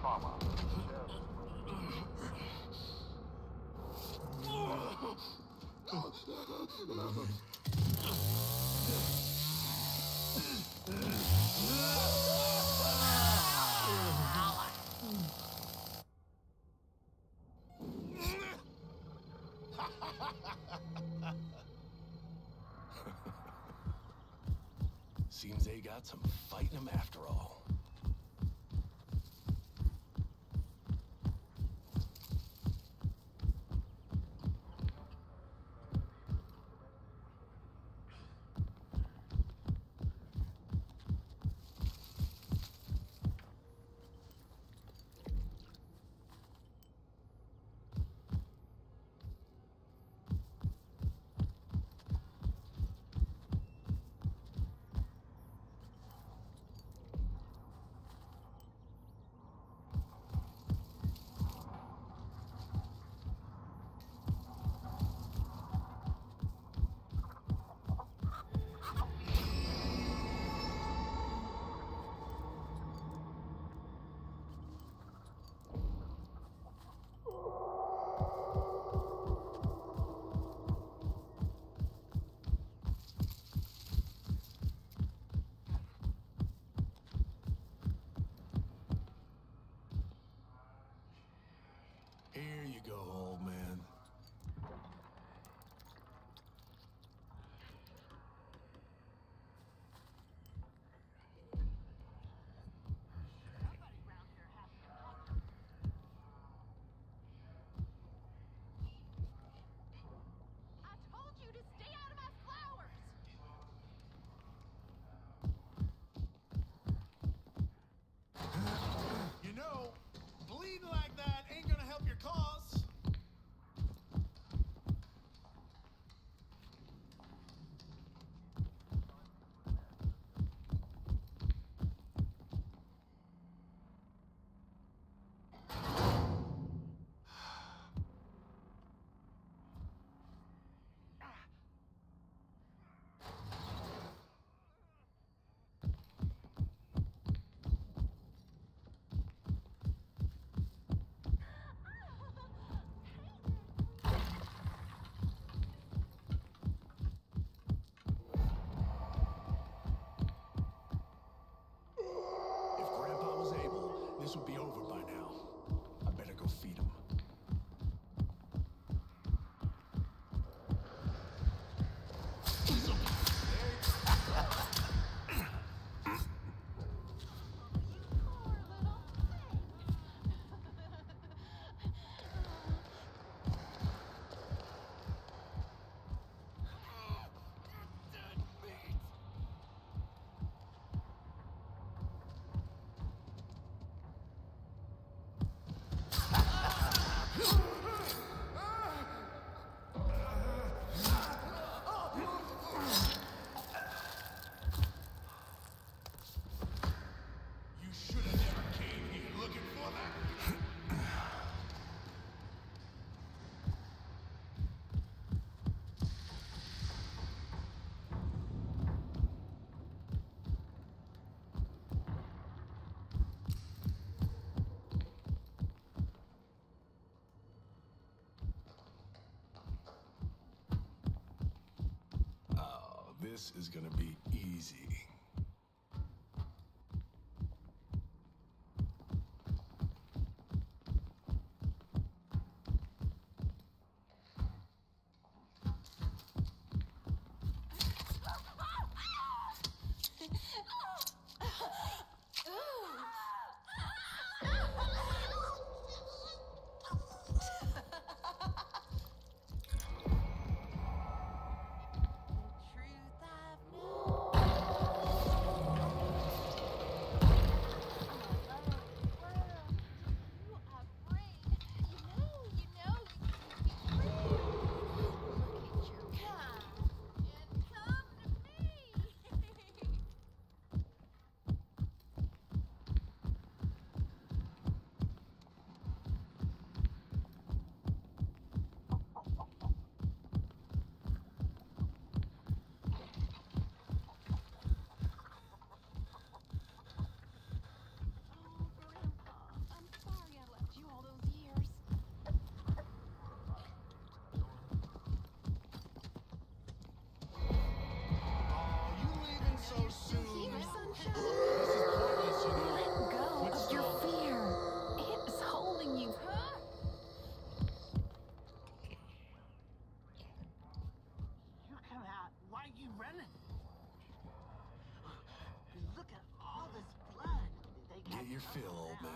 trauma. Seems they got some fight in them after all. This will be over by now. I better go feed him. This is gonna be easy. you feel, old man?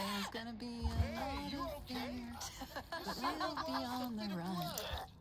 There's gonna be a lot of fear, but we'll be on the run.